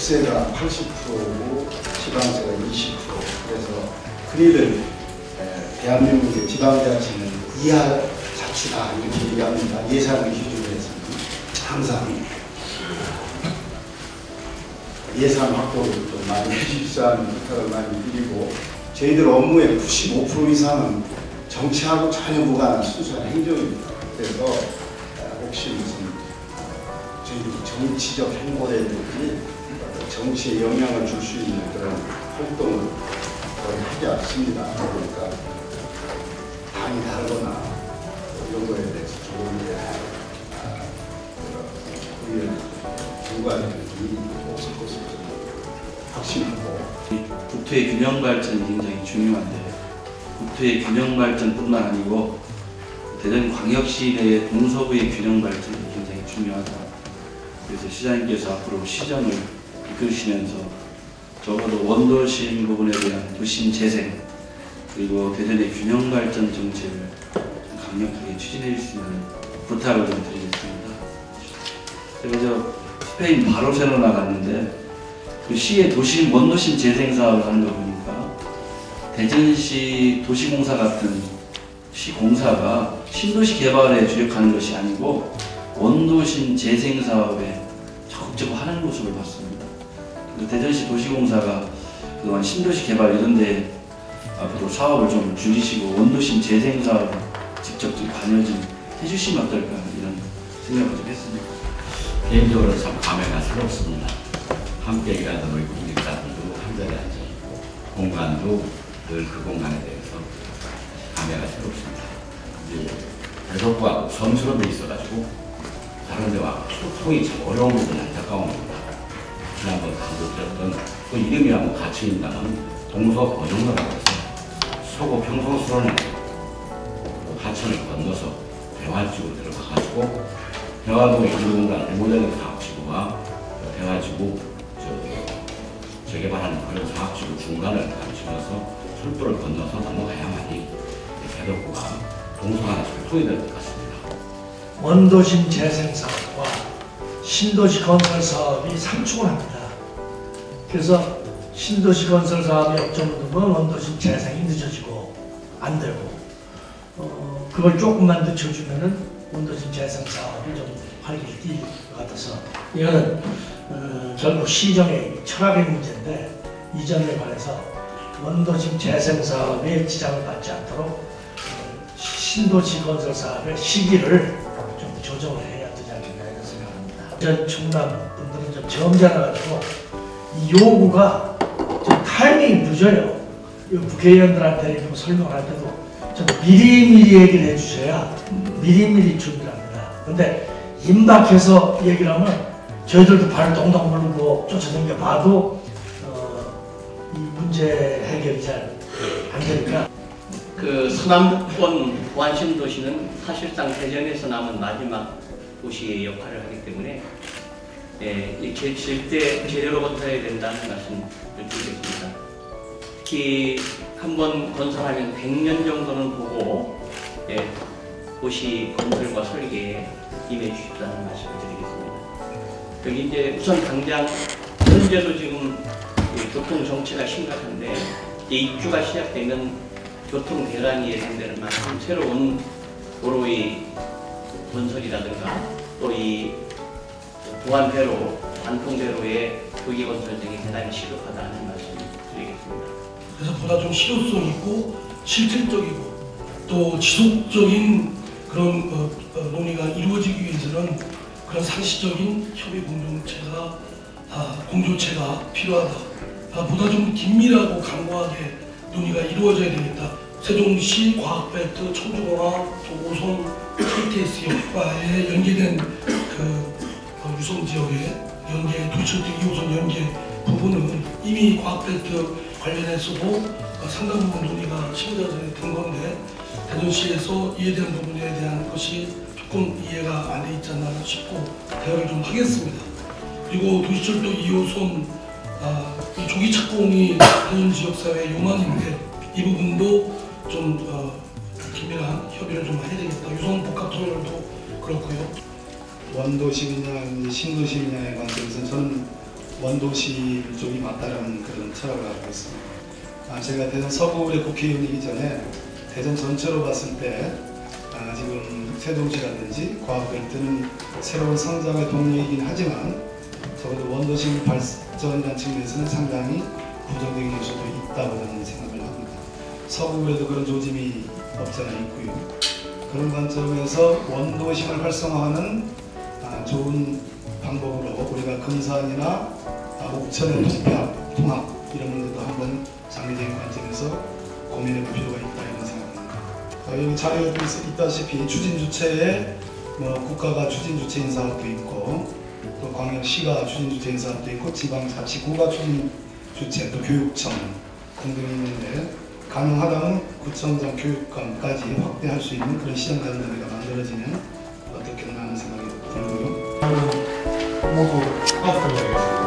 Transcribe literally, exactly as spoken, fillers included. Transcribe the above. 국세가 팔십 퍼센트고 지방세가 이십 퍼센트. 그래서 흔히들 대한민국의 지방자치는 이하 자치다 이렇게 얘기합니다. 예산을 기준으로 해서는 항상 예산 확보를 좀 많이 해주시는 부탁을 많이 드리고, 저희들 업무의 구십오 퍼센트 이상은 정치하고 전혀 무관한 순수한 행정입니다. 그래서 혹시 무슨 저희들이 정치적 행보라든지 정치에 영향을 줄 수 있는 그런 활동을 거의 하지 않습니다. 그러니까 당이 다르거나 이런 거에 대해서 좋은데 우리는 누구한테든지 없을 것을 확신하고, 국토의 균형 발전이 굉장히 중요한데, 국토의 균형 발전뿐만 아니고 대전광역시 내의 동서부의 균형 발전이 굉장히 중요하다. 그래서 시장님께서 앞으로 시정을 이끌시면서 적어도 원도심 부분에 대한 도심 재생, 그리고 대전의 균형 발전 정책을 강력하게 추진해 주시는 부탁을 좀 드리겠습니다. 제가 저 스페인 바르셀로나 나갔는데 그 시의 도심 원도심 재생 사업을 하는 거 보니까 대전시 도시공사 같은 시 공사가 신도시 개발에 주력하는 것이 아니고 원도심 재생 사업에 적극적으로 하는 모습을 봤습니다. 대전시 도시공사가 그동안 신도시 개발 이런 데 앞으로 사업을 좀 줄이시고 원도심 재생 사업 직접 좀 관여 좀 해주시면 어떨까 이런 생각을 좀 했습니다. 개인적으로 참 감회가 새롭습니다. 함께 일하는 우리 국민들도 한 자리에 앉아 있고 공간도 늘 그 공간에 대해서 감회가 새롭습니다. 이제 대석부가 점수로 돼 있어가지고 다른 데와 소통이 참 어려운 부분이 안타까웁니다. 지난번 강조드렸던 그 이름이랑 가치인당은 동서 번영가라고 해서 서고 평성수로는 하천을 건너서 대화지구 들어가가지고 대화동 인구공간 모델의 사업지구와 대화지구 저, 재개발하는 그런 사업지구 중간을 감추면서 철도를 건너서 넘어가야만이 대덕구가 동서하나 소통이 될 것 같습니다. 원도심 재생사업과 신도시 건설사업이 상충을 합니다. 그래서 신도시 건설 사업이 업종은 원도심 재생이 늦어지고 안 되고, 어, 그걸 조금만 늦춰주면은 원도심 재생 사업이 좀 활기를 띨 것 같아서, 이거는 어, 결국 시정의 철학의 문제인데 이 점에 관해서 원도심 재생 사업에 지장을 받지 않도록 신도시 건설 사업의 시기를 좀 조정을 해야 되지 않겠나 이런 생각합니다. 전 충남 분들은 좀 점잖아 가지고 이 요구가 좀 타이밍이 늦어요. 국회의원들한테 설명할 때도 좀 미리미리 얘기를 해주셔야 미리미리 준비를 합니다. 근데 임박해서 얘기를 하면 저희들도 발을 동동 구르고 쫓아다니게 봐도 어, 이 문제 해결이 잘 안 되니까. 그 서남권 보안심 도시는 사실상 대전에서 남은 마지막 도시의 역할을 하기 때문에 예, 이렇게 절대 제대로 건설해야 된다는 말씀을 드리겠습니다. 특히 한번 건설하면 백 년 정도는 보고 예, 도시 건설과 설계에 임해 주십사는 말씀을 드리겠습니다. 여기 이제 우선 당장 현재도 지금 교통 정체가 심각한데 입주가 시작되면 교통 대란이 예상되는 만큼 새로운 도로의 건설이라든가 또 이 보안대로, 안통대로의 교기건설 등이 대단히 시급하다는 말씀을 드리겠습니다. 그래서 보다 좀 실효성 있고 실질적이고 또 지속적인 그런 어, 어, 논의가 이루어지기 위해서는 그런 상시적인 협의 공조체가, 아, 공조체가 필요하다. 아, 보다 좀 긴밀하고 강구하게 논의가 이루어져야 되겠다. 세종시 과학벨트 청주공항 도고선 케이티엑스 역과에 연계된 그 유성지역의 연계, 도시철도 이 호선 연계 부분은 이미 과학벨트 관련해서도 상당 부분 논의가 심의자전에 된 건데 대전시에서 이에 대한 부분에 대한 것이 조금 이해가 안 돼 있지 않나 싶고 대화를 좀 하겠습니다. 그리고 도시철도 이 호선 아, 이 조기착공이 대전 지역사회의 요만인데 이 부분도 좀 어, 긴밀한 협의를 좀 해야 되겠다. 유성복합토요일도 그렇고요. 원도심이냐 신도심이냐에 관해서는 저는 원도시를 좀 맞다라는 그런 철학을 갖고 있습니다. 아, 제가 대전 서구의 국회의원이기 전에 대전 전체로 봤을 때 아, 지금 세종시라든지 과학벨트는 새로운 성장의 동력이긴 하지만 적어도 원도시 발전이라는 측면에서는 상당히 부정적인 요소도 있다고 생각을 합니다. 서구에도 그런 조짐이 없잖아 있고요. 그런 관점에서 원도심을 활성화하는 좋은 방법으로 우리가 금산이나 옥천의 통합, 통합 이런 문제도 한번 장기적인 관점에서 고민해 볼 필요가 있다 이런 생각입니다. 여기 자료도 있다시피 추진 주체에 뭐 국가가 추진 주체인 사업도 있고 또 광역시가 추진 주체인 사업도 있고 지방자치구가 추진 주체 또 교육청 등등이 있는데 가능하다면 구청장 교육감까지 확대할 수 있는 그런 시장 가능성이 만들어지는 어떻게 하는 생각이 들고요. 모두 아,